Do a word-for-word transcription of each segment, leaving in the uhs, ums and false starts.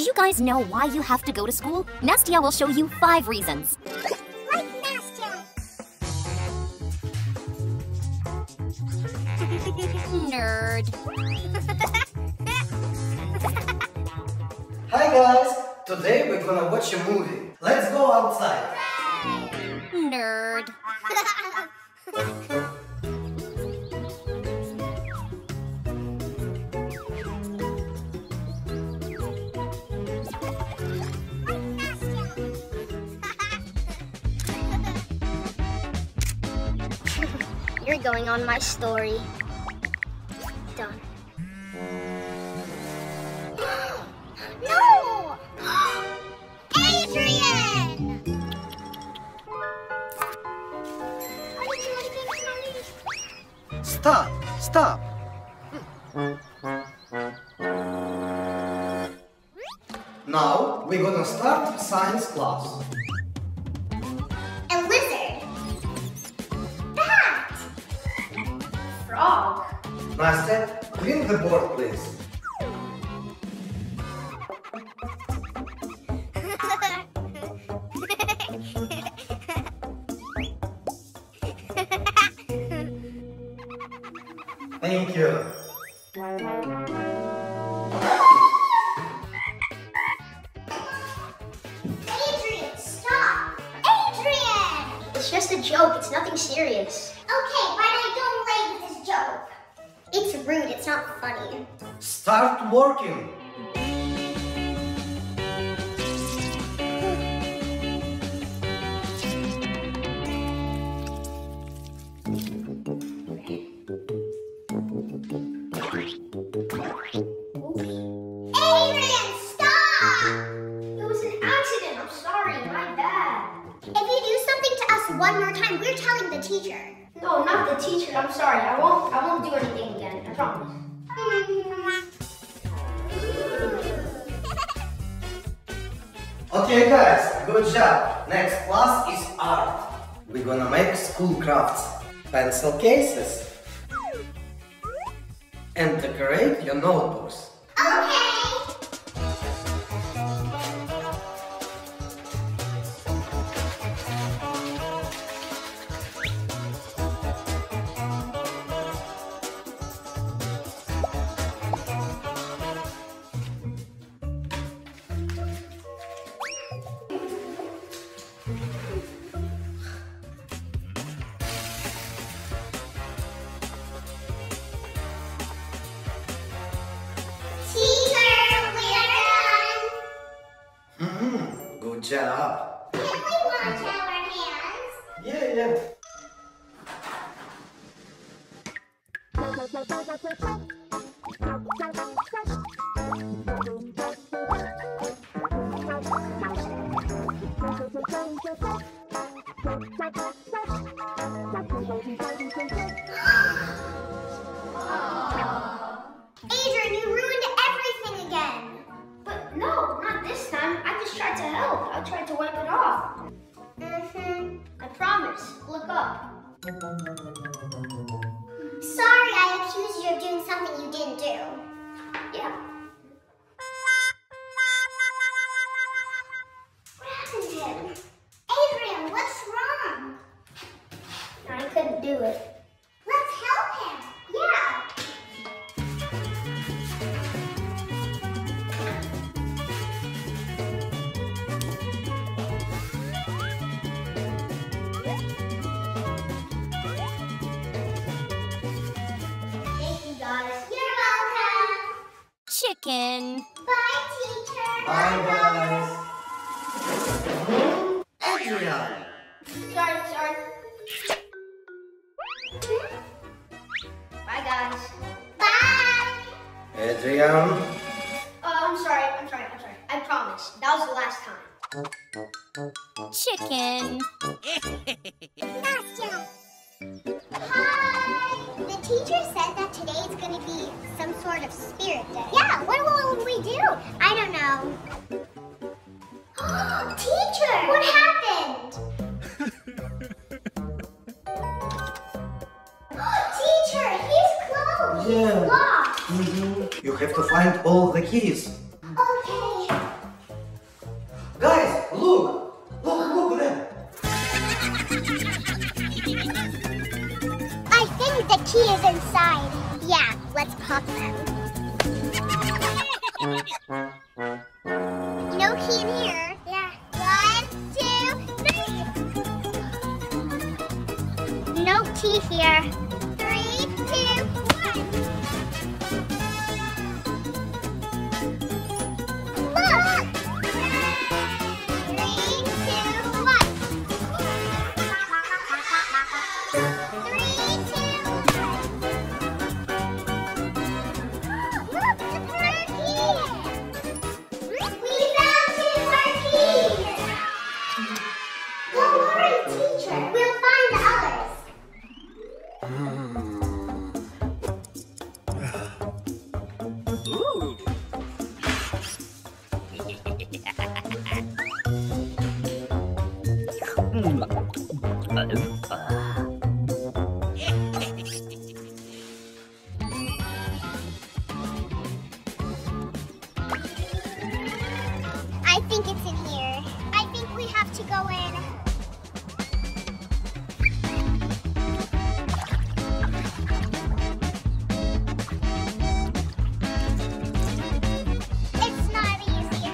Do you guys know why you have to go to school? Nastya will show you five reasons. Like Nastya! Nerd. Hi guys! Today we're gonna watch a movie. Let's go outside. Nerd. You're going on my story. Done. No! Adrian! Stop! Stop! Now we're gonna start science class. Nastya, clean the board, please. Thank you. Adrian, stop! Adrian! It's just a joke, it's nothing serious. Okay, why don't I go away with this joke? It's rude, it's not funny. Start working! Adrian, stop! It was an accident, I'm sorry, my bad. If you do something to us one more time, we're telling the teacher. No, not the teacher. I'm sorry. I won't. I won't do anything again. I promise. Okay, guys. Good job. Next class is art. We're gonna make school crafts, pencil cases, and decorate your notebooks. Okay. Can we wash our hands? Yeah, yeah. Adrian, you ruined everything again. But no, not this time. I just tried to help. I tried to wipe it off. Mm-hmm. I promise. Look up. Sorry, I accused you of doing something you didn't do. Yeah. What happened to him? Adrian, what's wrong? I couldn't do it. Let's help him. Yeah. Chicken. Bye, teacher. Bye, guys. Adrian. Sorry, sorry. Bye, guys. Bye. Adrian. Oh, I'm sorry. I'm sorry. I'm sorry. I promise. That was the last time. Chicken. Nastya. Hi. The teacher said that today is going to be some sort of spirit day. Yeah, what will we do? I don't know. Teacher! What happened? Teacher, he's closed. Yeah. He's locked. Mm-hmm. You have to find all the keys. Okay. see it here. Yeah. One, two, three. No tea here. Three, two, one. Look! Three, two, one. Three, two, one. Oh, look, it's Margarita.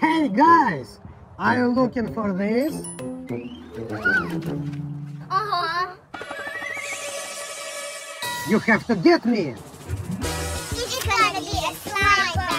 Hey guys, are you looking for this? Uh-huh. You have to get me. It's gonna be a slime battle.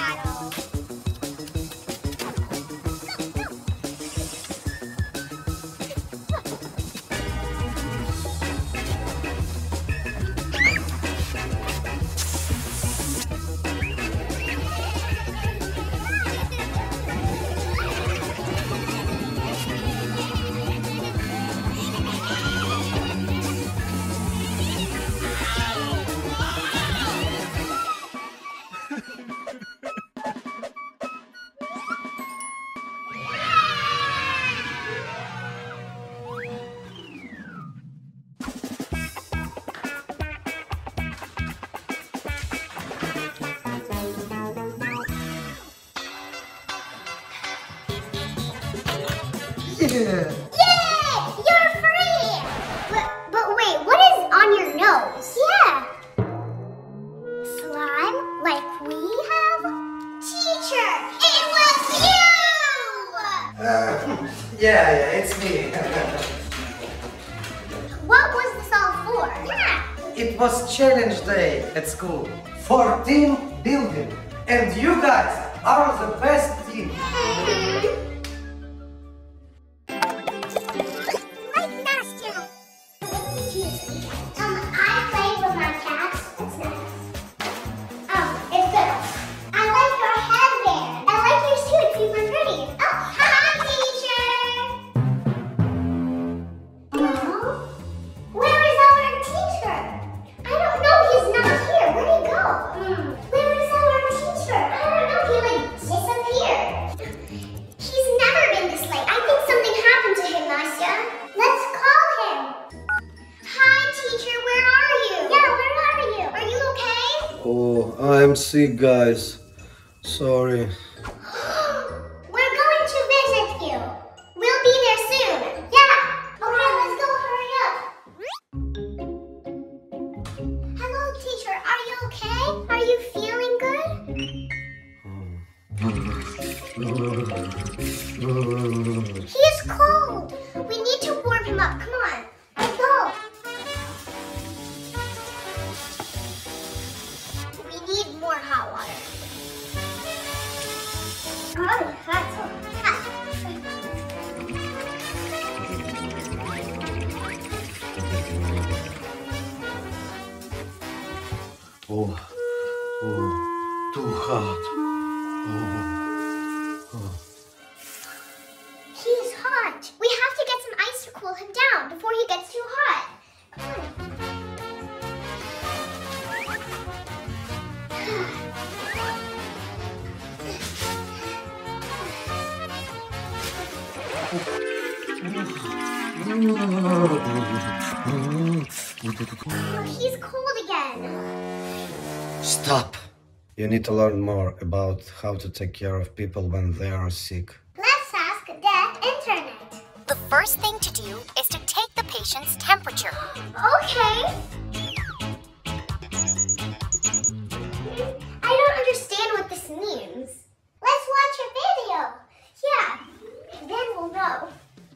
Yeah. Yay! You're free! But, but wait, what is on your nose? Yeah! Slime like we have? Teacher, it was you! Uh, yeah, yeah, it's me. What was this all for? Yeah! It was challenge day at school for team building. And you guys are the best team. Mm-hmm. I'm sick, guys. Sorry. We're going to visit you. We'll be there soon. Yeah. Okay, let's go. Hurry up. Hello, teacher. Are you okay? Are you feeling good? He is cold. We need to warm him up. Come on. Let's go. More hot water. Oh, hot. Hot. Oh, oh, too hot. Oh, oh. He's hot. We have to get some ice to cool cool him down before he gets too hot. Oh, he's cold again. Stop. You need to learn more about how to take care of people when they are sick. Let's ask the internet. The first thing to do is to take the patient's temperature. Okay. I don't understand what this means. Let's watch a video. Yeah, then we'll know.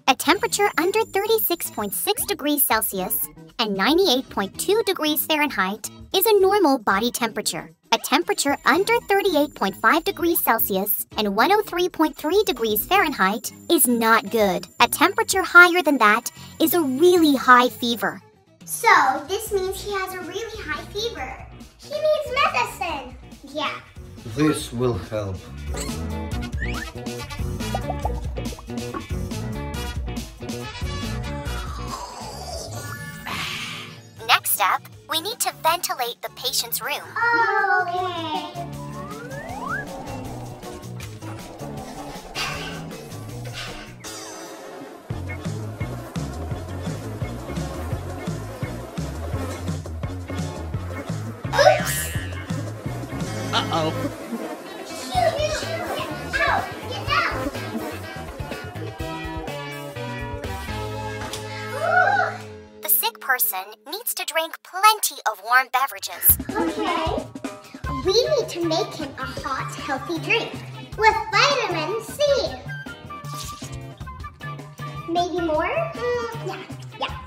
A temperature under thirty-six point six degrees Celsius and ninety-eight point two degrees Fahrenheit is a normal body temperature. A temperature under thirty-eight point five degrees Celsius and one oh three point three degrees Fahrenheit is not good. A temperature higher than that is a really high fever. So, this means he has a really high fever. He needs medicine. Yeah. This will help. Next up, we need to ventilate the patient's room. Oh, okay. Oops! Uh-oh. Shoot, shoot! Ow! Get down! The sick person needs to drink plenty of warm beverages. Okay. We need to make him a hot, healthy drink with vitamin C. Maybe more? Mm, yeah, yeah.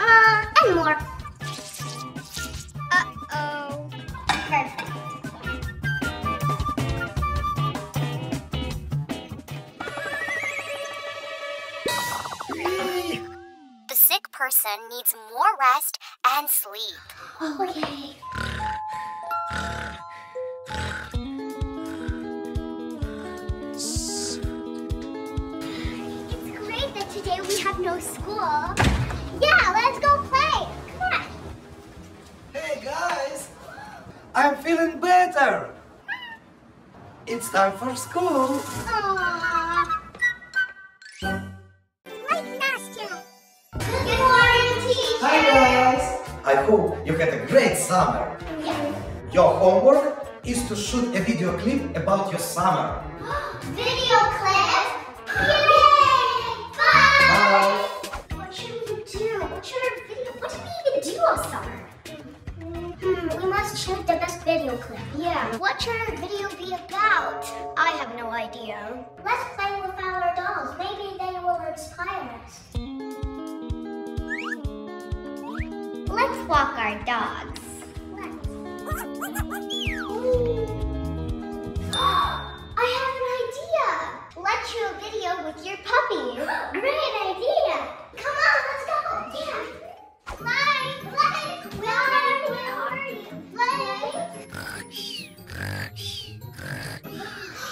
Uh, and more. Uh-oh. Perfect. The sick person needs more rest and sleep. Okay. It's great that today we have no school. Yeah, let's go play. Come on. Hey guys, I'm feeling better. It's time for school. Aww. Like Nastya. Good morning, teacher. Hi guys. I hope you had a great summer. Yeah. Your homework is to shoot a video clip about your summer. Video clip? Yay! Bye! Bye. What should we do? What should our video? What did we even do all summer? Hmm, we must shoot the best video clip. Yeah. What should our video be about? I have no idea. Let's play with our dolls. Maybe they will inspire us. Let's walk our dogs. Let's. I have an idea. Let's shoot a video with your puppy. Great idea. Come on, let's go. Yeah. Fly, fly, fly.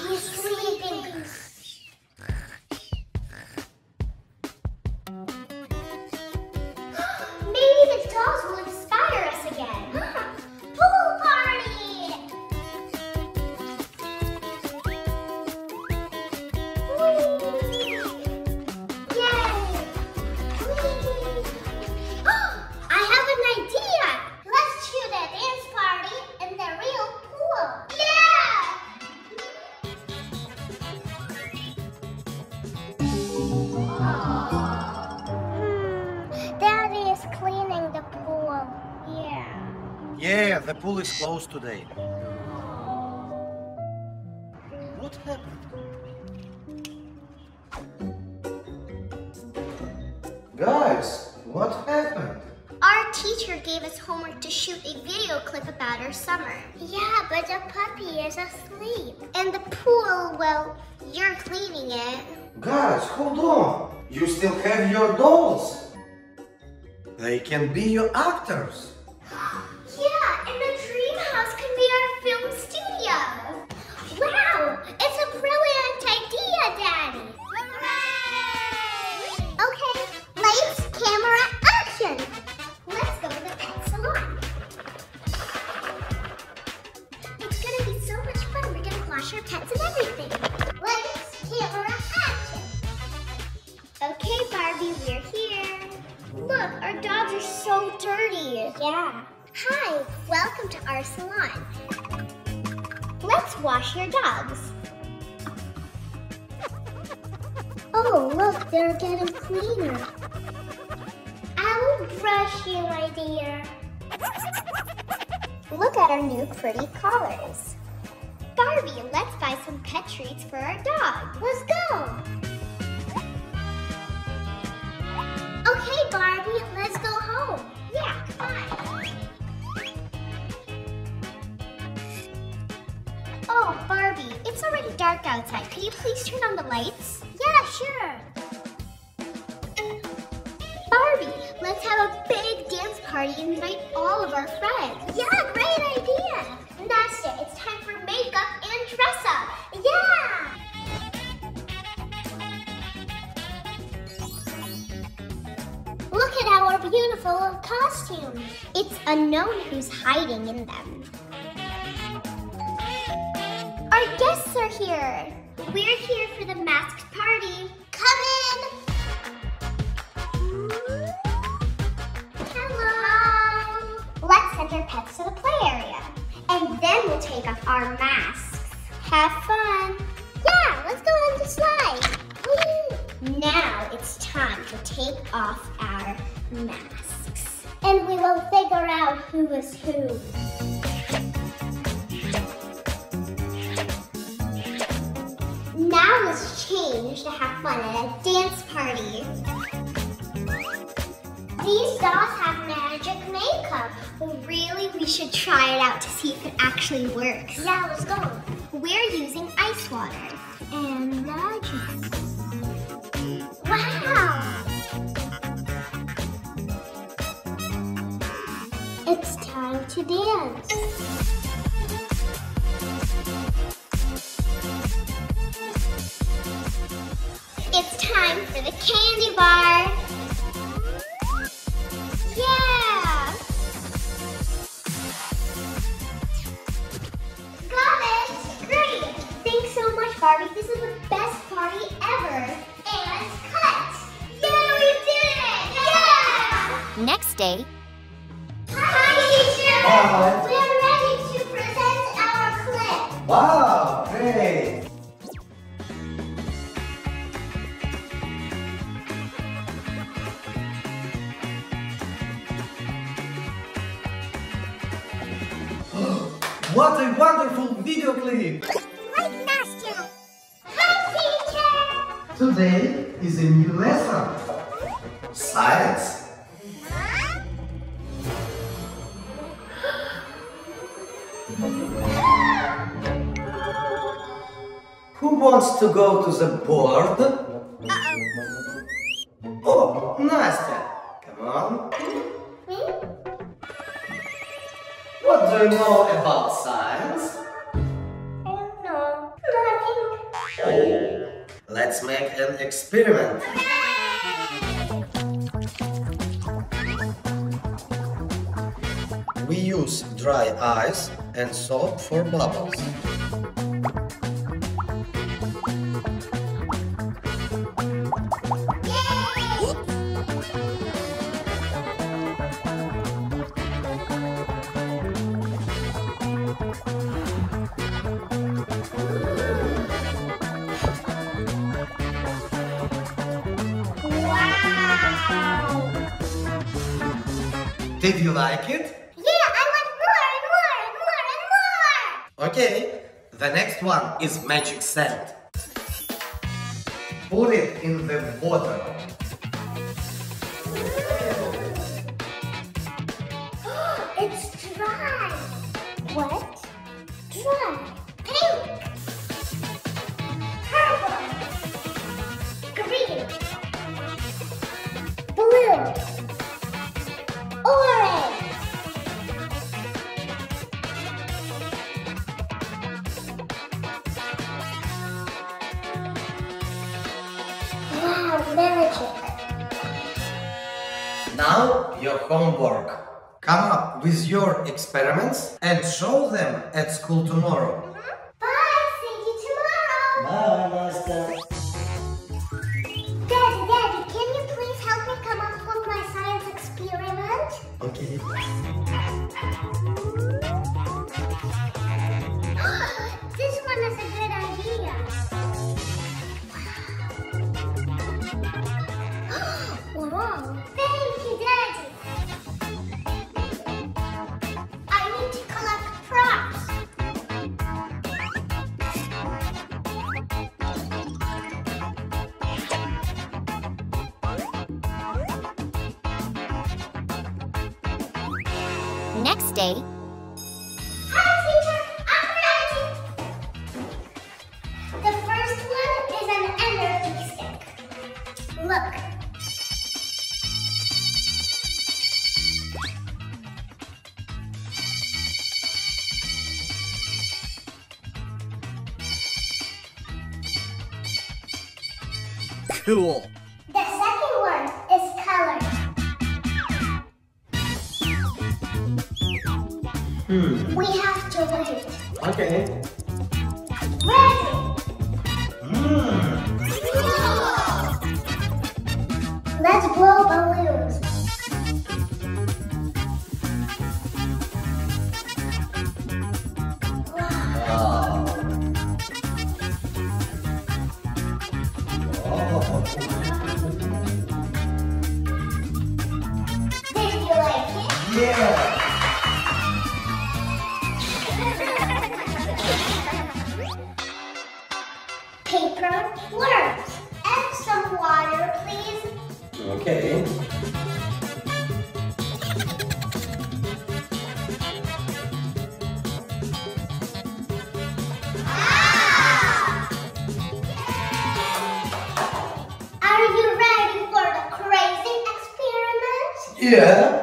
He's sleeping. Maybe the dolls will inspire us again. Pool party! Whee! Yay! Whee! I have an idea! Let's shoot a dance party in the real pool. Yeah, the pool is closed today. What happened? Guys, what happened? Our teacher gave us homework to shoot a video clip about our summer. Yeah, but the puppy is asleep. And the pool, well, you're cleaning it. Guys, hold on. You still have your dolls. They can be your actors. Yeah, and the dream house can be our film studio. Wow, it's a brilliant idea, Daddy. Hooray! Abby, we're here. Look, our dogs are so dirty. Yeah. Hi, welcome to our salon. Let's wash your dogs. Oh, look, they're getting cleaner. I'll brush you, my dear. Look at our new pretty collars. Barbie, let's buy some pet treats for our dog. Let's go! Okay, Barbie, let's go home. Yeah, come on. Oh, Barbie, it's already dark outside. Could you please turn on the lights? Yeah, sure. Barbie, let's have a big dance party and invite all of our friends. Yeah, great idea. Nastya, it's time for makeup and dress up. Yeah! Look at our beautiful costumes. It's unknown who's hiding in them. Our guests are here. We're here for the masked party. Come in! Hello! Let's send our pets to the play area. And then we'll take off our masks. Have fun. Yeah, let's go on the slide. Woo. Now it's time to take off our masks. And we will figure out who is who. Now let's change to have fun at a dance party. These dolls have magic makeup. Well, really, we should try it out to see if it actually works. Yeah, let's go. We're using ice water and magic. Wow! It's time to dance. It's time for the candy bar. Yeah! Got it! Great! Thanks so much, Barbie. This is the best party ever. And cut! Yeah, we did it! Yeah! Next day. Hi, teacher! Hi. We are ready to present our clip. Wow, great! What a wonderful video clip! Like Nastya! Hi, teacher! Today is a new lesson. Science. Huh? Who wants to go to the board? Uh-oh. Oh, Nastya! Come on. Hmm? What do you know about science? I don't know. Nothing. Let's make an experiment. We use dry ice and soap for bubbles. Did you like it? Yeah, I want more and more and more and more! Okay, the next one is magic sand. Put it in the water. It's dry! What? Dry! Pink! Purple! Green! Blue! Now, your homework. Come up with your experiments and show them at school tomorrow. Mm-hmm. Bye! See you tomorrow! Bye, Nastya! Daddy, Daddy, can you please wrong. Thank you, Daddy. I need to collect props. Next day. Hi, teacher. I'm ready. The first one is an energy stick. Look. Cool. The second one is color. Hmm. We have to wait. Okay. Ready. Mm. Whoa. Let's blow balloons. Paper, worms, and some water, please. Okay. Ah! Are you ready for the crazy experiment? Yeah.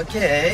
Okay.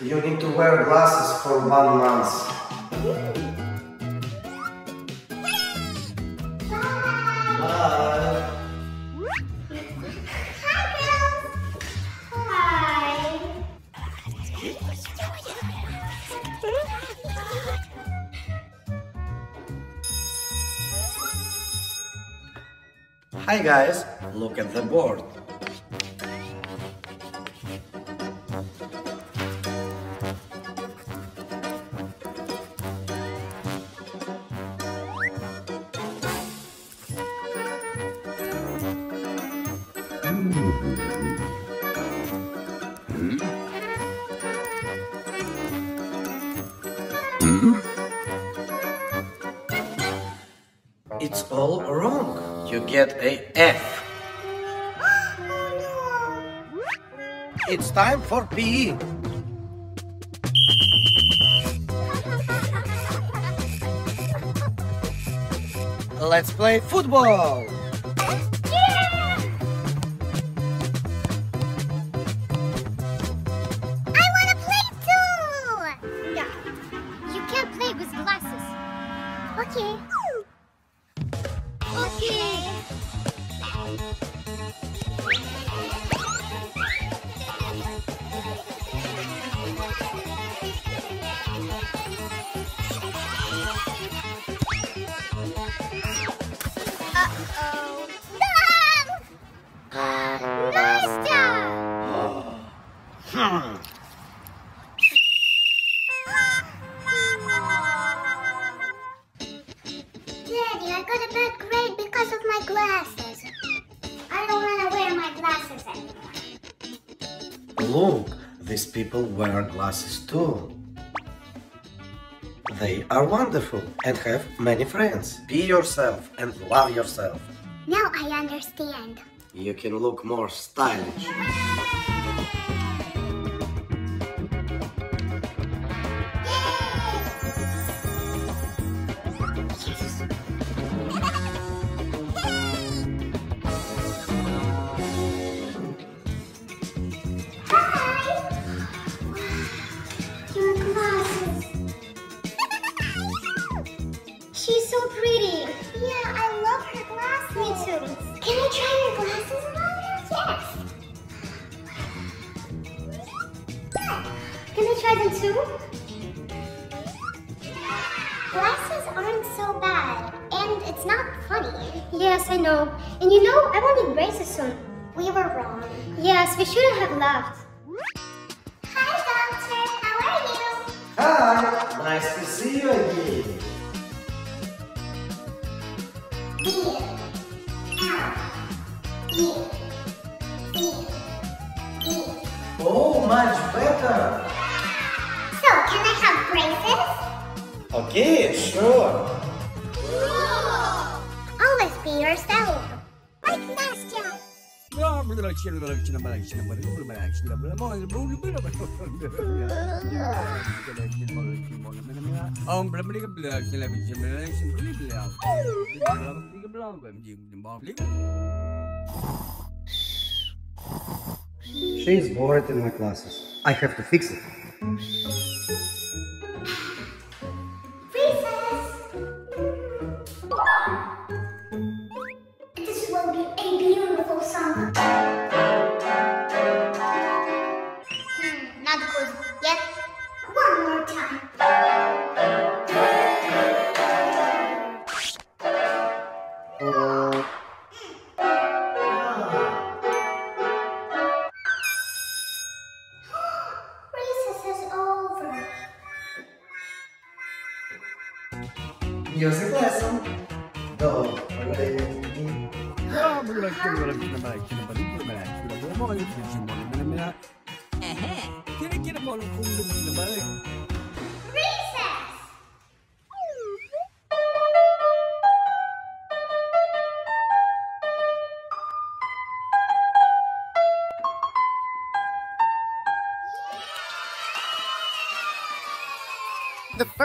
You need to wear glasses for one month. Bye! Bye! Hi, girls! Hi! Hi, guys! Look at the board. It's all wrong. You get a F. Oh, no. It's time for P E. Let's play football. Uh-oh. look, these people wear glasses too. They are wonderful and have many friends. Be yourself and love yourself. Now I understand. You can look more stylish. She is bored in my classes. I have to fix it.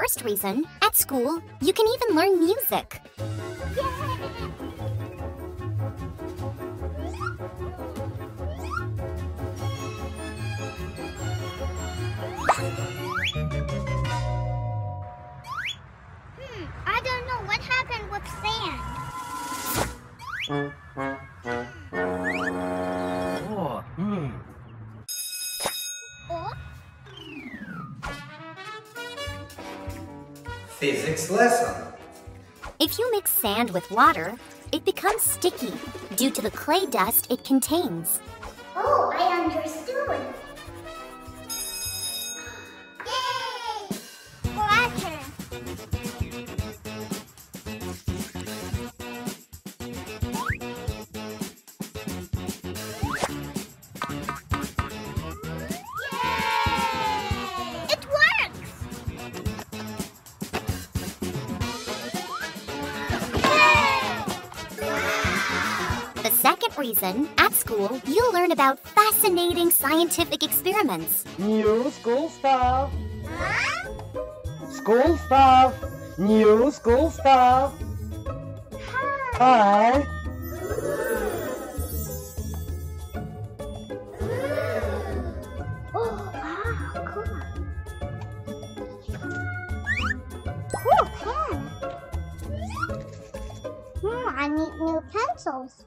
First reason, at school, you can even learn music. Hmm, I don't know what happened with sand. Oh, hmm. Physics lesson. If you mix sand with water, it becomes sticky due to the clay dust it contains. Oh, I understood. Yay! Water. Reason, at school, you'll learn about fascinating scientific experiments. New school stuff. Huh? School stuff. New school stuff. Hi. Hi. Oh, wow, cool. Cool pen. Hmm, I need new pencils.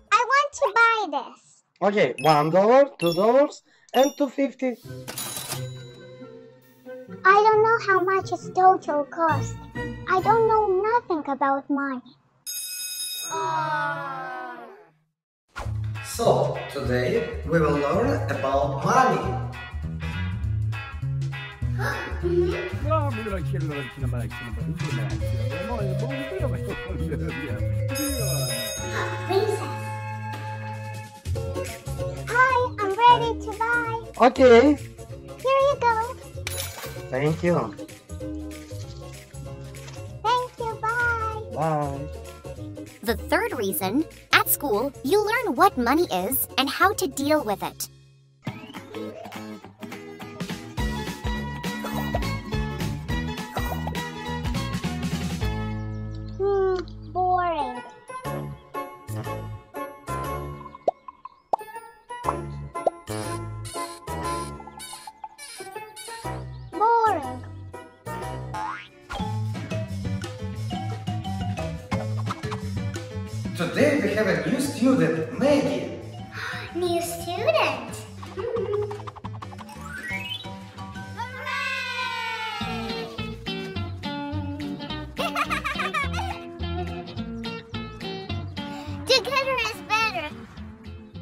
To buy this. Okay, one dollar, two dollars, and two fifty. I don't know how much its total cost. I don't know nothing about money. Uh... So today we will learn about money. Princess. Hi, I'm ready to buy. Okay. Here you go. Thank you. Thank you, bye. Bye. The third reason, at school, you learn what money is and how to deal with it. Hmm, boring. Today we have a new student, Maggie. New student? Together is better.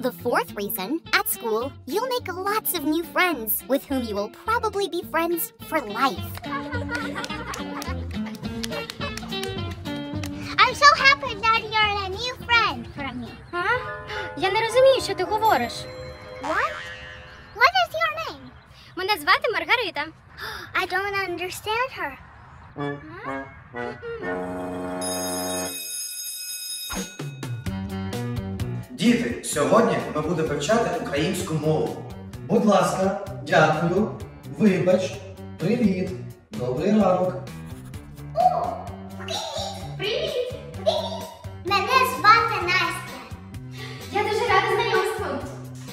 The fourth reason, at school, you'll make lots of new friends with whom you will probably be friends for life. I'm so happy that you're a new friend for me. Huh? Я не розумію, що ти говориш. What? What is your name? Мене звати Маргарита. I don't understand her. Huh? Діти, сьогодні ми будемо вивчати українську мову. Будь ласка, дякую, вибач, привіт, добрий ранок. О, привіт! Мене звати Настя. Я дуже рада знайомству.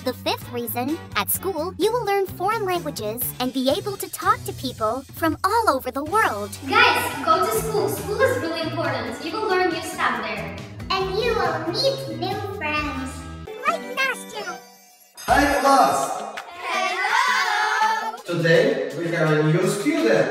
The fifth reason, at school, you will learn foreign languages and be able to talk to people from all over the world. Guys, go to school. School is really important. You will learn new stuff there. And you will meet new friends. Like Nastya. Hi, class. Hello. Today, we have a new student.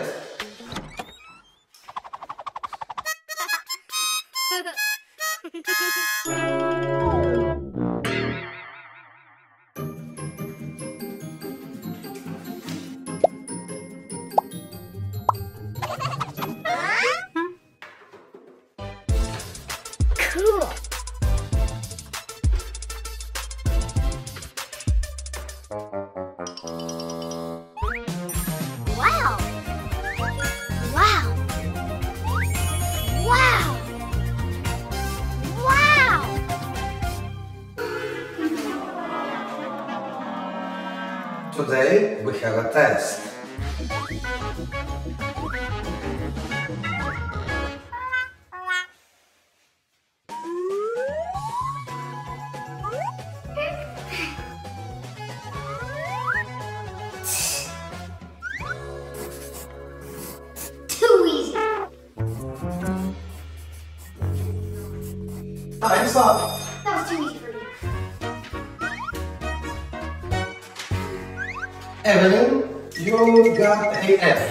Today we have a test. Too easy. Time's up. Evelyn, you got an F.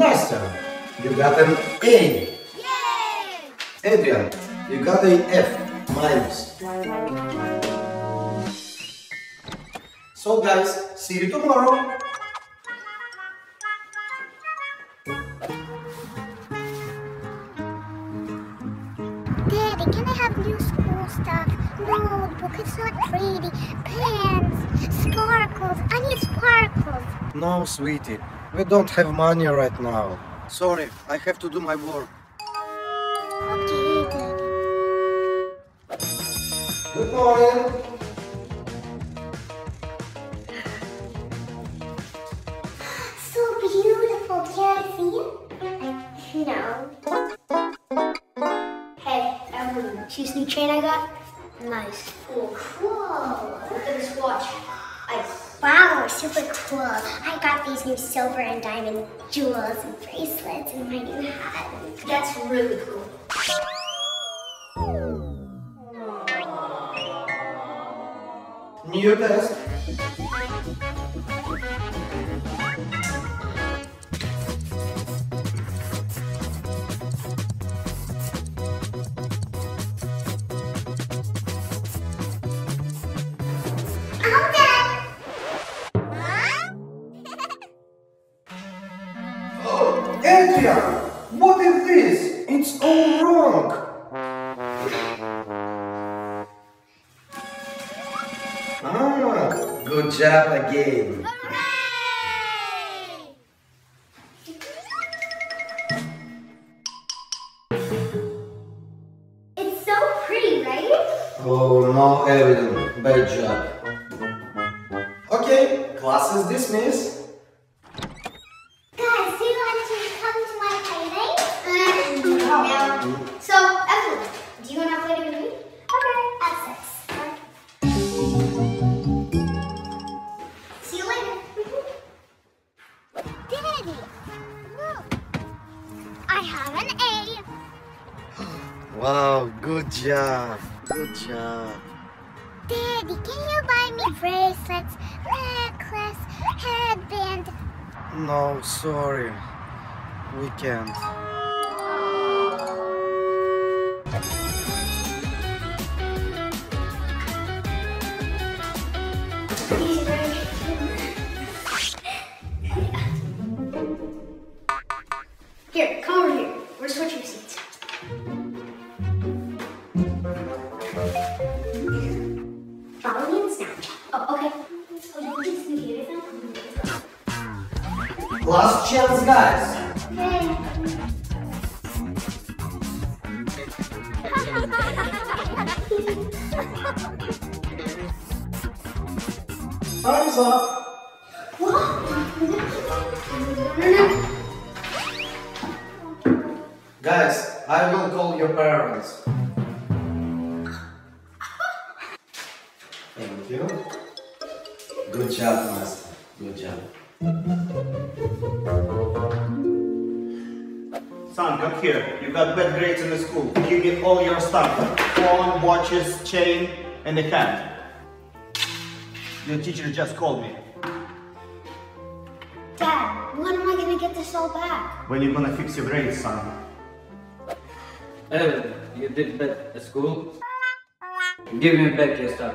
Nastya, you got an A. Yay! Adrian, you got an F minus. So guys, see you tomorrow. Daddy, can I have new school stuff? Notebook, it's not pretty. Pens, sparkles, I need sparkles. No, sweetie, we don't have money right now. Sorry, I have to do my work. Okay, Daddy. Good morning. So beautiful, can I see it? No. Hey, Evelyn, see this new chain I got? Nice. Oh, cool. Look at this watch. Ice. Wow, super cool. I got these new silver and diamond jewels and bracelets and my new hat. That's really cool. New best. What is this? It's all wrong! Uh-huh. Good job again. Hooray! It's so pretty, right? Oh, no, Evelyn. Bad job. Okay, class is dismissed. Wow, good job, good job. Daddy, can you buy me bracelets, necklace, headband? No, sorry, we can't. Here, come over here. We're switching seats. Last chance, guys. Hey. Time's up. Guys, I will call your parents. Thank you. Good job, master. Good job. Son, come here. You got bad grades in the school. Give me all your stuff. Phone, watches, chain, and a hat. Your teacher just called me. Dad, when am I gonna get this all back? When you gonna fix your grades, son? Evelyn, you did bad at school? Give me back your stuff.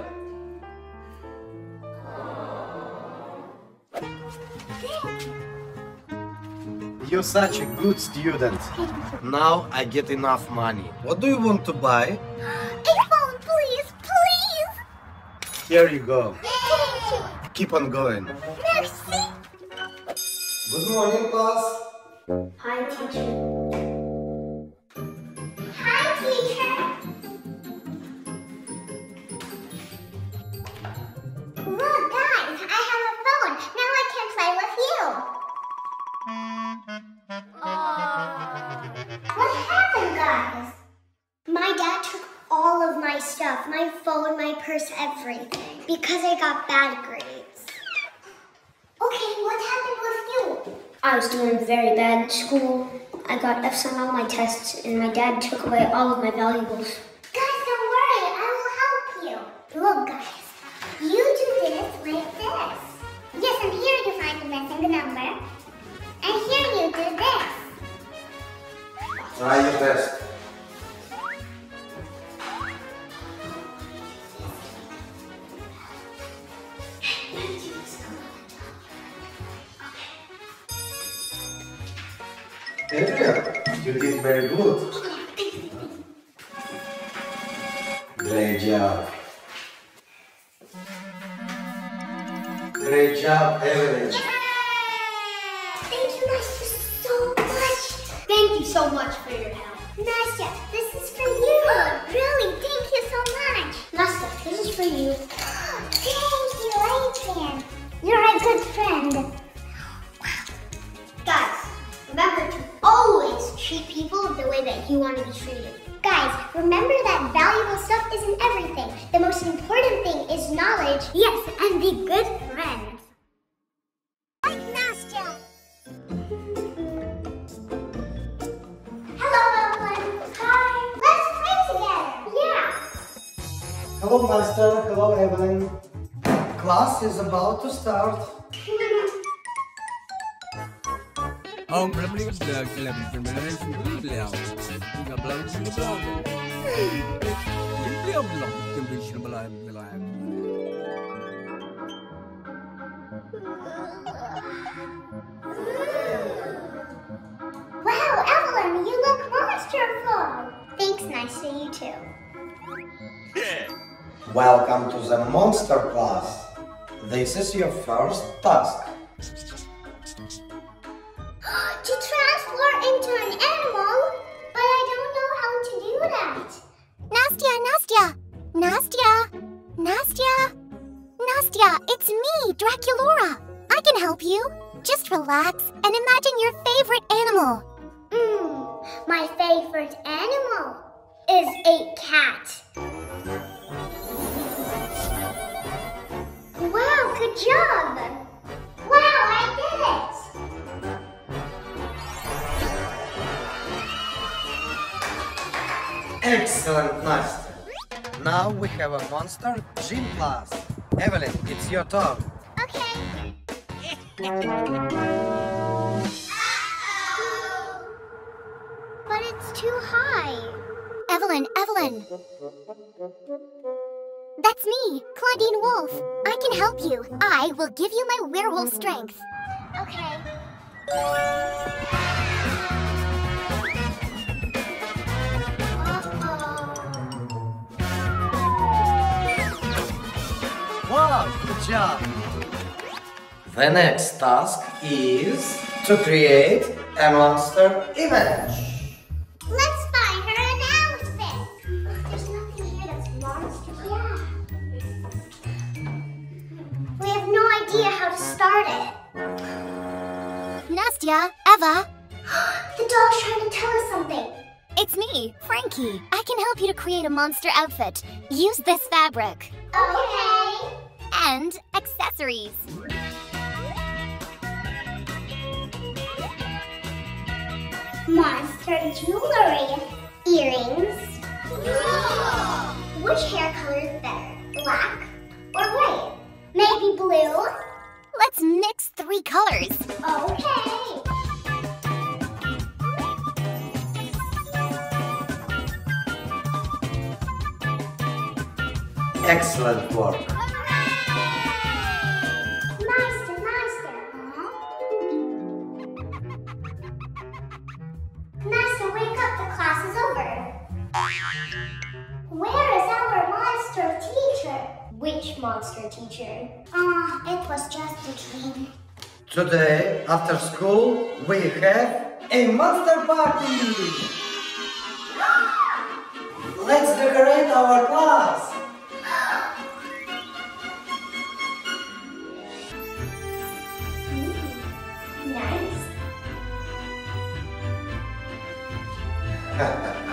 You're such a good student. Now I get enough money. What do you want to buy? A phone, please, please! Here you go. Yay! Keep on going. Merci! Good morning, class. Hi, teacher. Hi, teacher. Look, guys, I have a phone. Now I can play with you. Stuff, my phone, my purse, everything, because I got bad grades. Okay, what happened with you? I was doing very bad at school. I got F's on all my tests, and my dad took away all of my valuables. Guys, don't worry, I will help you. Look, guys, you do this like this. Yes, and here you find the missing number, and here you do this. Try your best. Adrian, you did very good. Great job. Great job, Evelyn. Thank you, Nastya, so much. Thank you so much for your help. Nastya, this is for you. Really, thank you so much. Nastya, this is for you. Thank you, Adrian. You're a good friend. Treat people the way that you want to be treated. Guys, remember that valuable stuff isn't everything. The most important thing is knowledge. Yes, and be good friends. Like Nastya. Hello, Evelyn. Hi. Let's play together. Yeah. Hello, Master. Hello, Evelyn. Class is about to start. Он проблемный для примеров любил. Я блажен был. Любил благ, тем больше была была. Wow, Evelyn, you look wonderful. Thanks, nice to you too. Welcome to the monster class. This is your first task. To transform into an animal? But I don't know how to do that. Nastya, Nastya, Nastya, Nastya, Nastya, it's me, Draculaura. I can help you. Just relax and imagine your favorite animal. Mmm, my favorite animal is a cat. Wow, good job. Wow, I did it. Excellent, Nastya. Now we have a monster gym class. Evelyn, it's your turn. Okay. Uh-oh. But it's too high. Evelyn, Evelyn. That's me, Claudine Wolf. I can help you. I will give you my werewolf strength. Okay. Wow, good job! The next task is to create a monster image. Let's find her an outfit. There's nothing here that's monster. Yeah. We have no idea how to start it. Nastya, Eva. The doll's trying to tell us something. It's me, Frankie. I can help you to create a monster outfit. Use this fabric. Okay. And accessories. Monster jewelry. Earrings. Whoa. Which hair color is better? Black or white? Maybe blue? Let's mix three colors. Okay. Excellent work. Hooray! Master, Master. Uh-huh. Master, wake up. The class is over. Where is our monster teacher? Which monster teacher? Ah, uh, it was just a dream. Today, after school, we have a monster party. Let's decorate our class. Ha ha.